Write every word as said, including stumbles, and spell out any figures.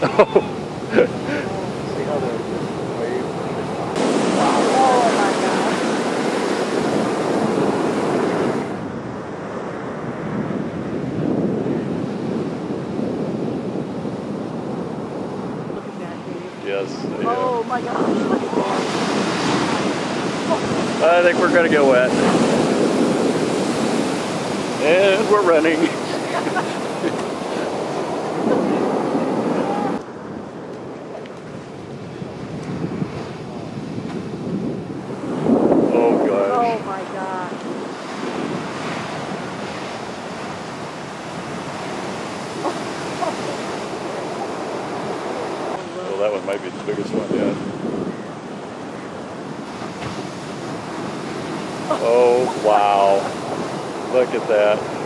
Oh. Yes. Oh my gosh, look at that. I think we're gonna get wet. And we're running. Oh gosh. Oh my gosh. That one might be the biggest one yet. Oh wow. Look at that.